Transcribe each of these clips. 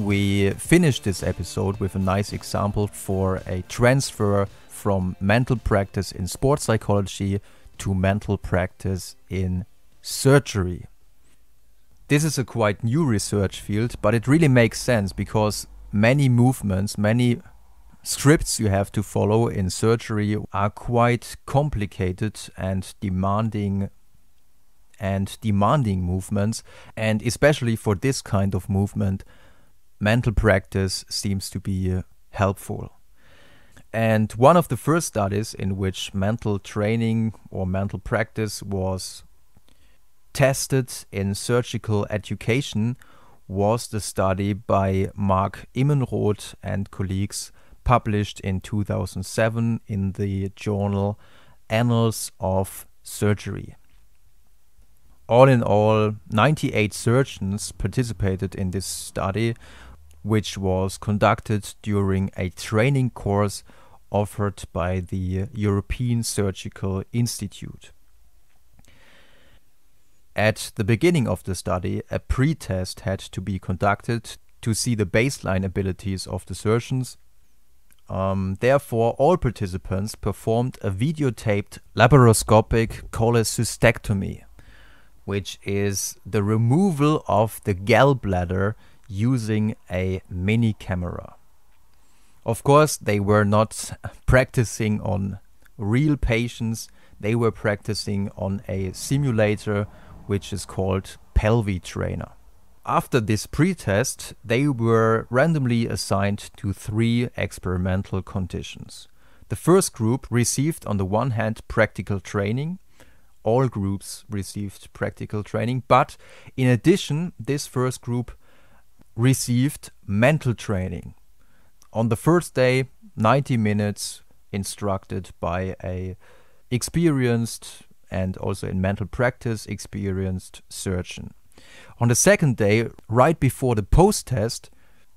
We finished this episode with a nice example for a transfer from mental practice in sports psychology to mental practice in surgery. This is a quite new research field, but it really makes sense because many movements, many scripts you have to follow in surgery are quite complicated and demanding movements, and especially for this kind of movement, mental practice seems to be helpful. And one of the first studies in which mental training or mental practice was tested in surgical education was the study by Mark Immenroth and colleagues, published in 2007 in the journal Annals of Surgery. All in all, 98 surgeons participated in this study, which was conducted during a training course offered by the European Surgical Institute. At the beginning of the study, a pretest had to be conducted to see the baseline abilities of the surgeons. Therefore, all participants performed a videotaped laparoscopic cholecystectomy, which is the removal of the gallbladder using a mini camera. Of course, they were not practicing on real patients. They were practicing on a simulator, which is called Pelvi Trainer. After this pretest, they were randomly assigned to three experimental conditions. The first group received, on the one hand, practical training. All groups received practical training, but in addition, this first group received mental training. On the first day, 90 minutes instructed by an experienced and also in mental practice experienced surgeon. On the second day, right before the post-test,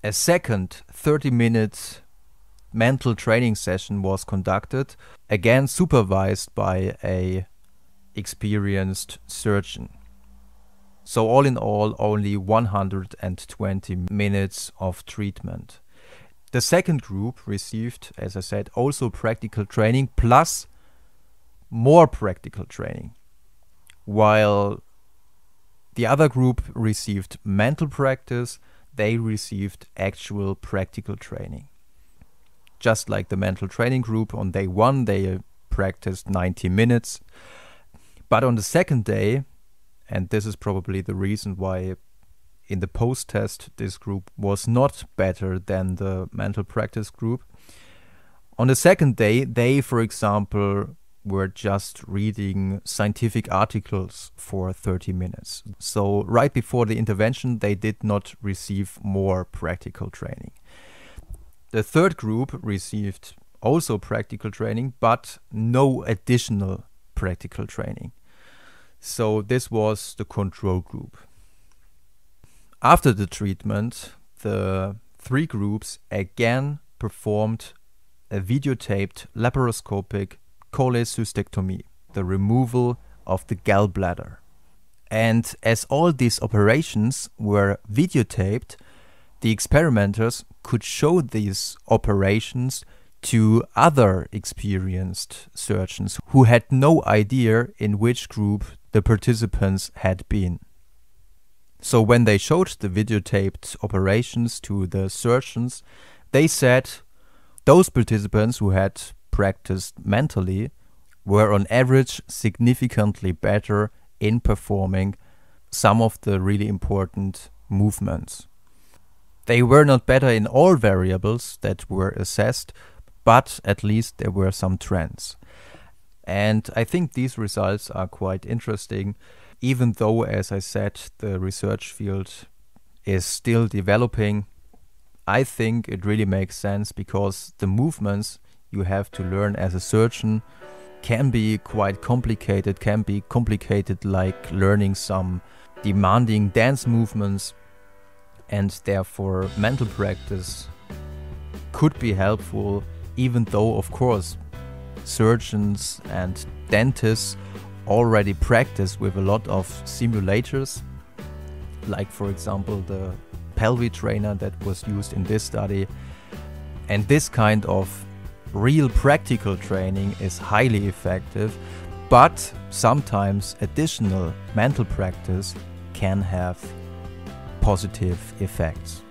a second 30-minute mental training session was conducted, again supervised by an experienced surgeon. So all in all, only 120 minutes of treatment. The second group received, as I said, also practical training plus more practical training, while the other group received mental practice. They received actual practical training. Just like the mental training group, on day one they practiced 90 minutes, but on the second day, and this is probably the reason why in the post-test this group was not better than the mental practice group, on the second day they, for example, were just reading scientific articles for 30 minutes. So right before the intervention, they did not receive more practical training. The third group received also practical training, but no additional practical training. So this was the control group. After the treatment, the three groups again performed a videotaped laparoscopic cholecystectomy, the removal of the gallbladder. And as all these operations were videotaped, the experimenters could show these operations to other experienced surgeons who had no idea in which group the participants had been. So when they showed the videotaped operations to the surgeons, they said those participants who had practiced mentally were on average significantly better in performing some of the really important movements. They were not better in all variables that were assessed, but at least there were some trends. And I think these results are quite interesting, even though, as I said, the research field is still developing. I think it really makes sense because the movements you have to learn as a surgeon can be quite complicated, like learning some demanding dance movements, and therefore mental practice could be helpful, even though of course surgeons and dentists already practice with a lot of simulators, like for example the Pelvi Trainer that was used in this study. And this kind of real practical training is highly effective, but sometimes additional mental practice can have positive effects.